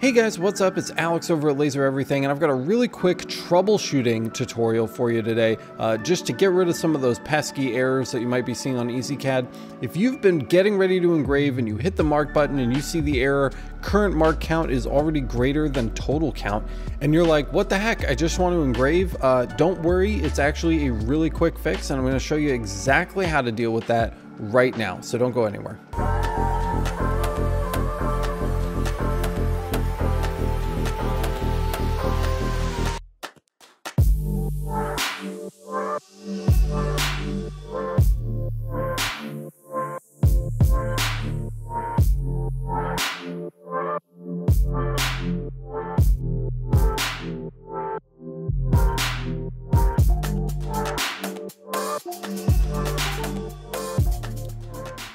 Hey guys, what's up? It's Alex over at Laser Everything, and I've got a really quick troubleshooting tutorial for you today, just to get rid of some of those pesky errors that you might be seeing on EZCAD. If you've been getting ready to engrave and you hit the mark button and you see the error, current mark count is already greater than total count, and you're like, what the heck? I just want to engrave. Don't worry, it's actually a really quick fix, and I'm gonna show you exactly how to deal with that right now, so don't go anywhere.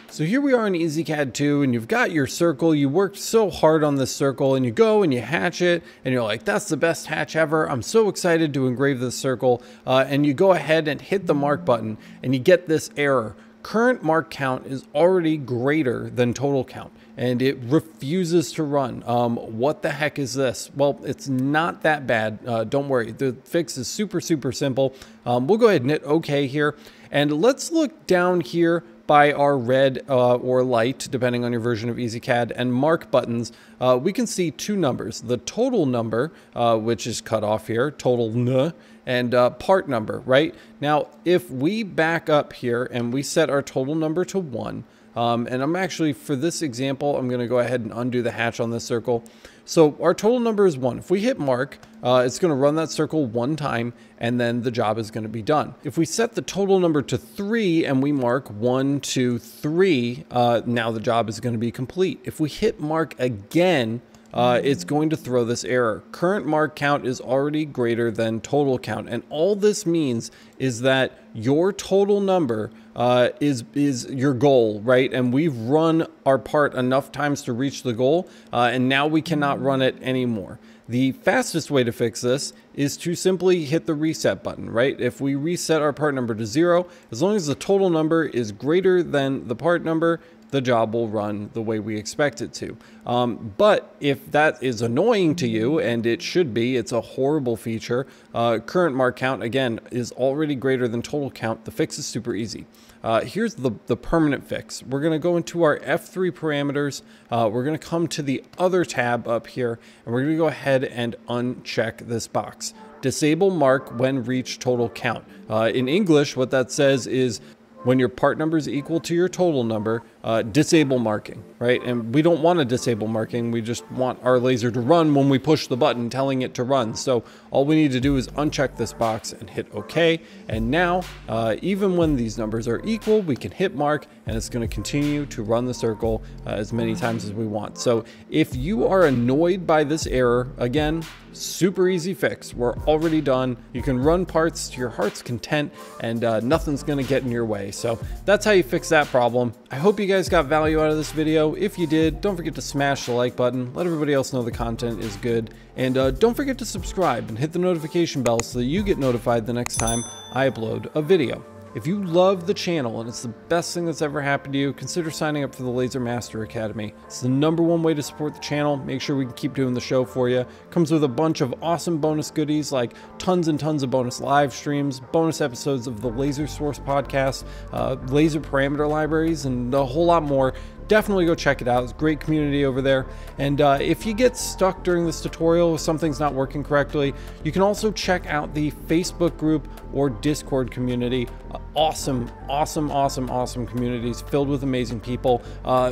So here we are in EZCAD 2, and you've got your circle. You worked so hard on this circle, and you go and you hatch it, and you're like, that's the best hatch ever. I'm so excited to engrave this circle. And you go ahead and hit the mark button, and you get this error. Current mark count is already greater than total count, and it refuses to run. What the heck is this? Well, it's not that bad. Don't worry. The fix is super, super simple. We'll go ahead and hit OK here, and let's look down here by our red or light, depending on your version of EZCAD, and mark buttons, we can see two numbers. The total number, which is cut off here, total n, and part number, right? Now, if we back up here and we set our total number to 1, and I'm actually, for this example, I'm gonna go ahead and undo the hatch on this circle. So our total number is 1. If we hit mark, it's gonna run that circle 1 time, and then the job is gonna be done. If we set the total number to 3 and we mark 1, 2, 3, now the job is gonna be complete. If we hit mark again, it's going to throw this error. Current mark count is already greater than total count. And all this means is that your total number is your goal, right? And we've run our part enough times to reach the goal, and now we cannot run it anymore. The fastest way to fix this is to simply hit the reset button, right? If we reset our part number to 0, as long as the total number is greater than the part number, the job will run the way we expect it to. But if that is annoying to you, and it should be, it's a horrible feature, current mark count, again, is already greater than total count. The fix is super easy. Here's the permanent fix. We're gonna go into our F3 parameters. We're gonna come to the other tab up here, and we're gonna go ahead and uncheck this box. Disable mark when reach total count. In English, what that says is, when your part number is equal to your total number, disable marking, right? And we don't want to disable marking. We just want our laser to run when we push the button telling it to run. So all we need to do is uncheck this box and hit OK. And now, even when these numbers are equal, we can hit mark, and it's going to continue to run the circle as many times as we want. So if you are annoyed by this error, again, super easy fix. We're already done. You can run parts to your heart's content, and nothing's going to get in your way. So that's how you fix that problem. I hope you guys got value out of this video. If you did, don't forget to smash the like button. Let everybody else know the content is good. And don't forget to subscribe and hit the notification bell so that you get notified the next time I upload a video. If you love the channel and it's the best thing that's ever happened to you, consider signing up for the Laser Master Academy. It's the #1 way to support the channel. Make sure we can keep doing the show for you. Comes with a bunch of awesome bonus goodies, like tons and tons of bonus live streams, bonus episodes of the Laser Source podcast, laser parameter libraries, and a whole lot more. Definitely go check it out. It's a great community over there. And if you get stuck during this tutorial, if something's not working correctly, you can also check out the Facebook group or Discord community. Awesome, awesome, awesome, awesome communities filled with amazing people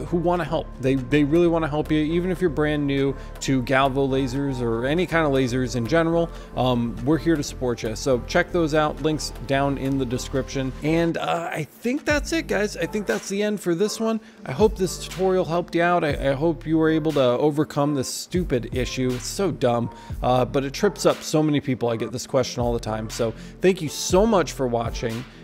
who want to help. They really want to help you, even if you're brand new to Galvo lasers or any kind of lasers in general. We're here to support you. So check those out. Links down in the description. And I think that's it, guys. I think that's the end for this one. I hope this tutorial helped you out. I hope you were able to overcome this stupid issue. It's so dumb, but it trips up so many people. I get this question all the time. So thank you so much for watching,